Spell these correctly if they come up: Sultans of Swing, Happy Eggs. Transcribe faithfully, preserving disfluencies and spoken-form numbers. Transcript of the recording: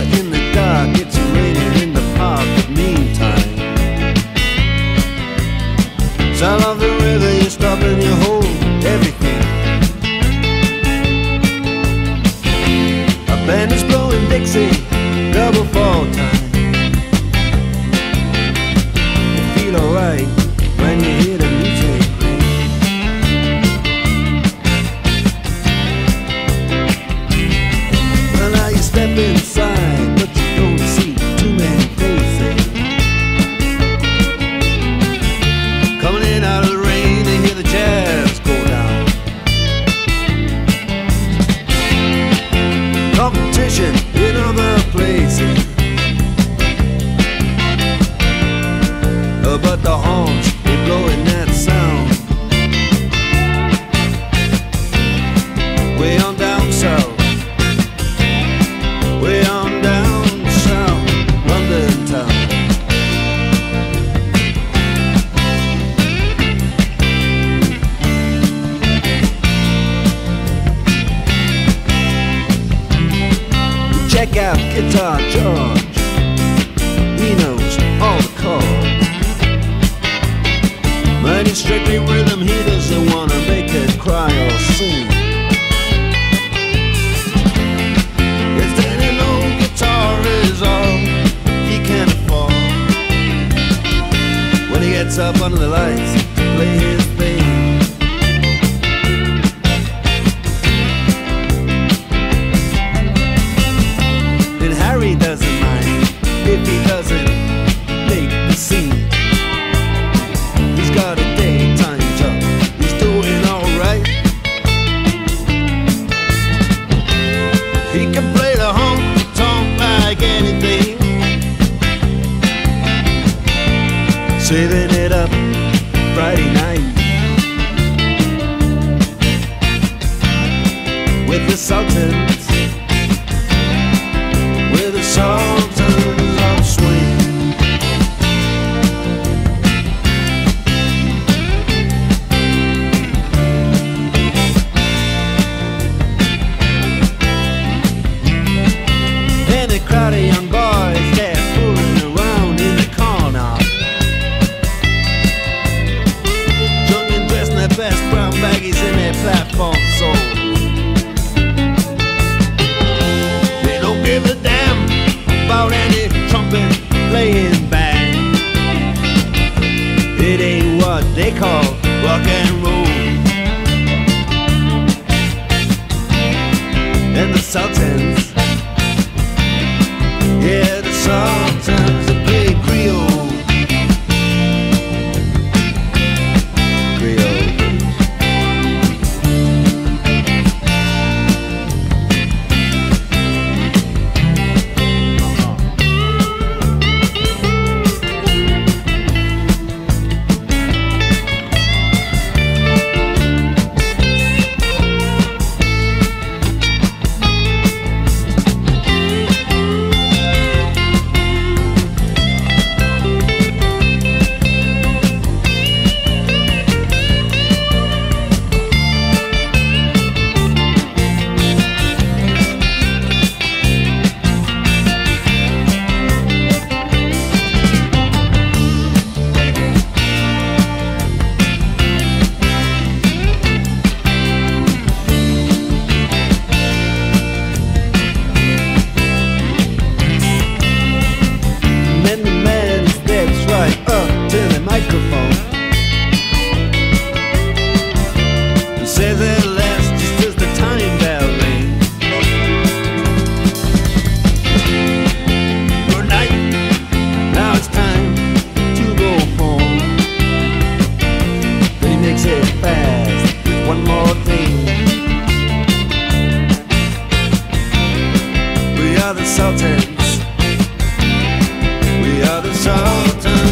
never in the dark, it's raining in the park. But meantime, sound of the river, you stop and you hold everything. A band is blowing Dixie, double fall time. You feel alright when you hear the music. Well, now you step inside, but you don't see too many faces coming in out of the rain. And hear the jazz go down. Competition in other places, but the horns be blowing that sound. Way on down south, way on down south, London town. Check out Guitar George, he knows all the chords. When he's strictly rhythm, he doesn't want to make it cry or sing. His daddy low guitar is all he can afford. When he gets up under the lights to play his thing, then Harry doesn't mind if he doesn't make the scene. Got a daytime job, he's doing alright. He can play the honky-tonk like anything, saving it up Friday night with the Sultans, with the Sultans of Swing. Crowd of young boys, they're fooling around in the corner, drunk and dressed in their best brown baggies and their platform soles. They don't give a damn about any trumpet playing band. It ain't what they call rock and roll. And the Sultans, yeah, the Sultans, they play Creole. Creole. Says at last, just as the time bell rings, good night, now it's time to go home. But he makes it fast with one more thing. We are the Sultans, we are the Sultans.